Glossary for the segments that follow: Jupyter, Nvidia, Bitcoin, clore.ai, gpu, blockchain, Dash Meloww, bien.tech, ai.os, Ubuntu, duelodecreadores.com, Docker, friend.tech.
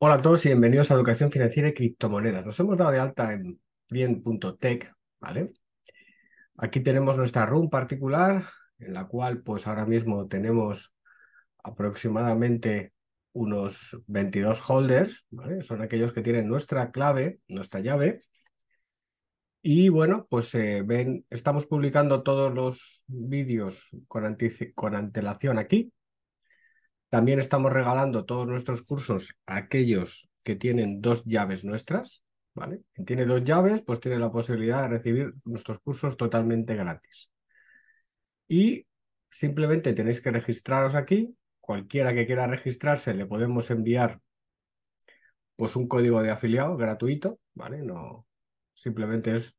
Hola a todos y bienvenidos a Educación Financiera y Criptomonedas. Nos hemos dado de alta en bien.tech, ¿vale? Aquí tenemos nuestra room particular, en la cual pues ahora mismo tenemos aproximadamente unos 22 holders, ¿vale? Son aquellos que tienen nuestra clave, nuestra llave. Y bueno, pues estamos publicando todos los vídeos con antelación aquí. También estamos regalando todos nuestros cursos a aquellos que tienen dos llaves nuestras, ¿vale? Quien tiene dos llaves, pues tiene la posibilidad de recibir nuestros cursos totalmente gratis. Y simplemente tenéis que registraros aquí. Cualquiera que quiera registrarse le podemos enviar pues un código de afiliado gratuito, ¿vale? No, simplemente es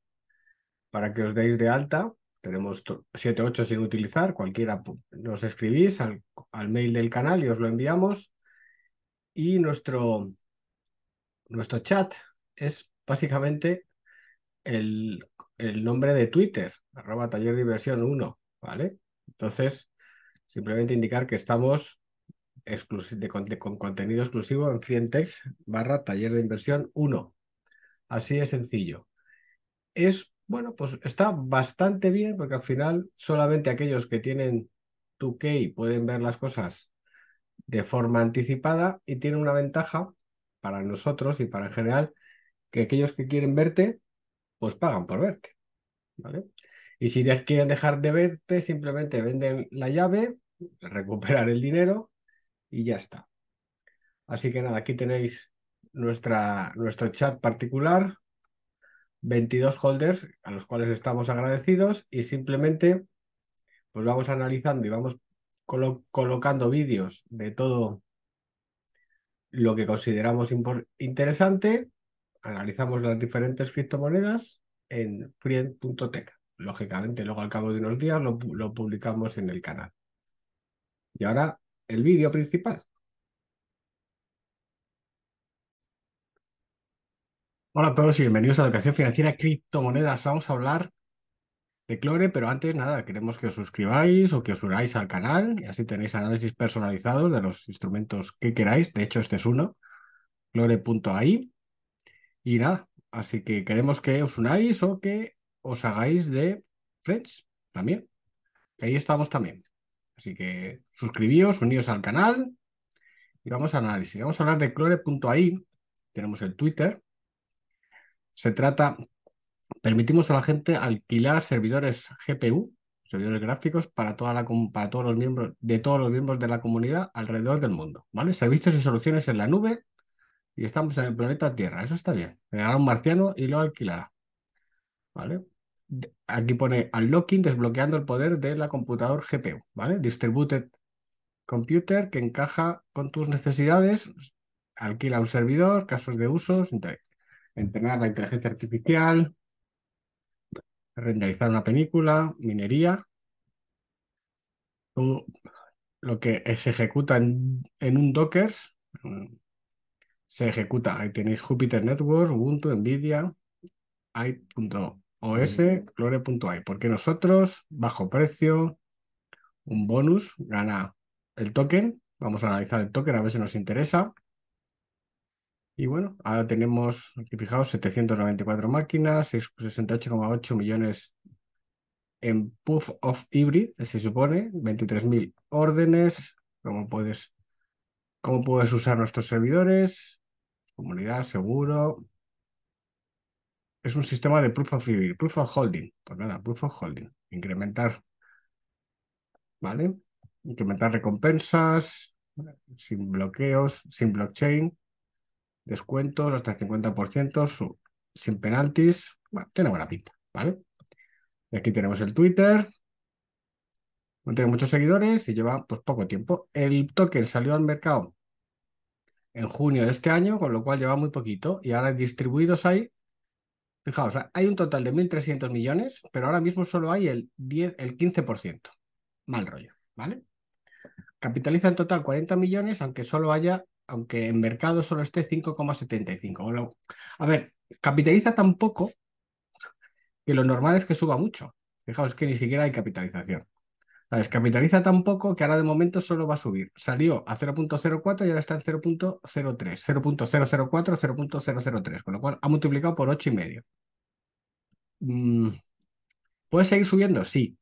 para que os deis de alta. Tenemos 7 u 8 sin utilizar, cualquiera nos escribís al mail del canal y os lo enviamos. Y nuestro chat es básicamente el nombre de Twitter, @tallerdiversión1, ¿vale? Entonces, simplemente indicar que estamos con contenido exclusivo en friend.tech /tallerdiversión1. Así de sencillo. Bueno, pues está bastante bien porque al final solamente aquellos que tienen 2K pueden ver las cosas de forma anticipada y tiene una ventaja para nosotros y para en general que aquellos que quieren verte, pues pagan por verte, ¿vale? Y si quieren dejar de verte, simplemente venden la llave, recuperan el dinero y ya está. Así que nada, aquí tenéis nuestro chat particular. 22 holders a los cuales estamos agradecidos y simplemente pues vamos analizando y vamos colocando vídeos de todo lo que consideramos interesante. Analizamos las diferentes criptomonedas en friend.tech. Lógicamente luego al cabo de unos días lo publicamos en el canal. Y ahora el vídeo principal. Hola a todos y bienvenidos a Educación Financiera Criptomonedas. Vamos a hablar de Clore, pero antes nada, queremos que os suscribáis o que os unáis al canal y así tenéis análisis personalizados de los instrumentos que queráis. De hecho, este es uno, clore.ai. Y nada, así que queremos que os unáis o que os hagáis de Friends también. Ahí estamos también. Así que suscribíos, uníos al canal y vamos a análisis. Vamos a hablar de clore.ai. Tenemos el Twitter. Se trata, permitimos a la gente alquilar servidores GPU, servidores gráficos, para todos los miembros de la comunidad alrededor del mundo, ¿vale? Servicios y soluciones en la nube y estamos en el planeta Tierra, eso está bien. Llegará un marciano y lo alquilará, ¿vale? Aquí pone unlocking, desbloqueando el poder de la computadora GPU, ¿vale? Distributed computer que encaja con tus necesidades, alquila un servidor, casos de usos, entrenar la inteligencia artificial, renderizar una película, minería, lo que se ejecuta en un Docker, se ejecuta, ahí tenéis Jupyter Network, Ubuntu, Nvidia, ai.os, clore.ai, porque nosotros, bajo precio, un bonus, gana el token, vamos a analizar el token a ver si nos interesa. Y bueno, ahora tenemos, aquí fijaos, 794 máquinas, 68,8 millones en proof of hybrid, se supone, 23.000 órdenes, cómo puedes usar nuestros servidores, comunidad, seguro. Es un sistema de proof of hybrid, proof of holding, pues nada, proof of holding, incrementar, ¿vale? Incrementar recompensas, sin bloqueos, sin blockchain. Descuentos hasta el 50%, sin penaltis. Bueno, tiene buena pinta, ¿vale? Y aquí tenemos el Twitter. No tiene muchos seguidores y lleva pues poco tiempo. El token salió al mercado en junio de este año, con lo cual lleva muy poquito. Y ahora distribuidos hay, fijaos, hay un total de 1.300 millones, pero ahora mismo solo hay el 15%. Mal rollo, ¿vale? Capitaliza en total 40 millones, aunque solo haya... aunque en mercado solo esté 5,75. A ver, capitaliza tan poco que lo normal es que suba mucho. Fijaos que ni siquiera hay capitalización. ¿Sabes? Capitaliza tan poco que ahora de momento solo va a subir. Salió a 0.04 y ahora está en 0.03, 0.004, 0.003, con lo cual ha multiplicado por 8,5. ¿Puede seguir subiendo? Sí.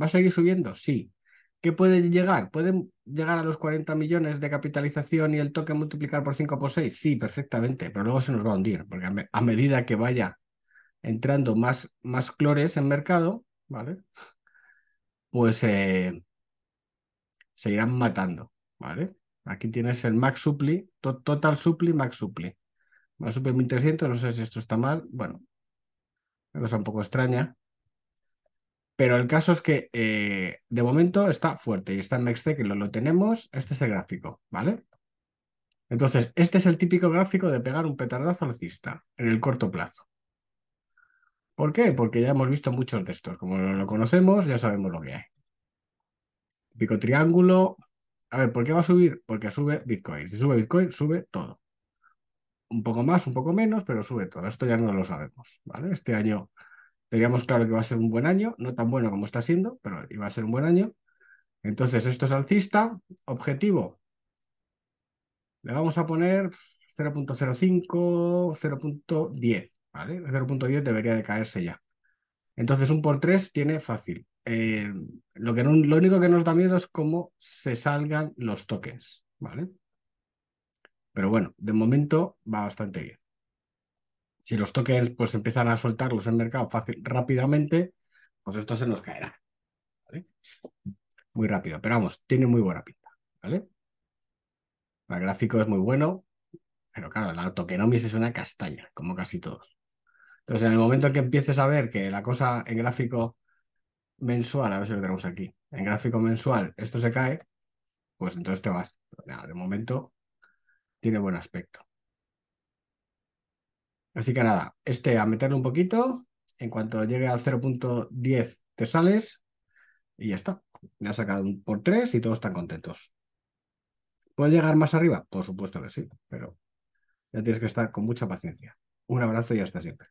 ¿Va a seguir subiendo? Sí. ¿Qué puede llegar? ¿Puede llegar a los 40 millones de capitalización y el token multiplicar por 5 por 6? Sí, perfectamente, pero luego se nos va a hundir, porque a medida que vaya entrando más clores en mercado, ¿vale? Pues se irán matando, ¿vale? Aquí tienes el max supply, total supply, max supply. Max supply 1300, no sé si esto está mal, bueno, una cosa un poco extraña. Pero el caso es que de momento está fuerte y está en Next Tech, que lo tenemos. Este es el gráfico, ¿vale? Entonces, este es el típico gráfico de pegar un petardazo alcista en el corto plazo. ¿Por qué? Porque ya hemos visto muchos de estos. Como lo conocemos, ya sabemos lo que hay. Pico triángulo. A ver, ¿por qué va a subir? Porque sube Bitcoin. Si sube Bitcoin, sube todo. Un poco más, un poco menos, pero sube todo. Esto ya no lo sabemos, ¿vale? Este año teníamos claro que va a ser un buen año, no tan bueno como está siendo, pero iba a ser un buen año. Entonces, esto es alcista. Objetivo. Le vamos a poner 0.05, 0.10, ¿vale? 0.10 debería de caerse ya. Entonces, un por 3 tiene fácil. Lo único que nos da miedo es cómo se salgan los tokens, ¿vale? Pero bueno, de momento va bastante bien. Si los tokens pues empiezan a soltarlos en el mercado rápidamente, pues esto se nos caerá, ¿vale? Muy rápido, pero vamos, tiene muy buena pinta, ¿vale? El gráfico es muy bueno, pero claro, la tokenomics es una castaña, como casi todos. Entonces, en el momento en que empieces a ver que la cosa en gráfico mensual, a ver si lo tenemos aquí, en gráfico mensual esto se cae, pues entonces te vas. Nada, de momento tiene buen aspecto. Así que nada, a meterle un poquito, en cuanto llegue al 0.10 te sales y ya está. Ya has sacado un por 3 y todos están contentos. ¿Puede llegar más arriba? Por supuesto que sí, pero ya tienes que estar con mucha paciencia. Un abrazo y hasta siempre.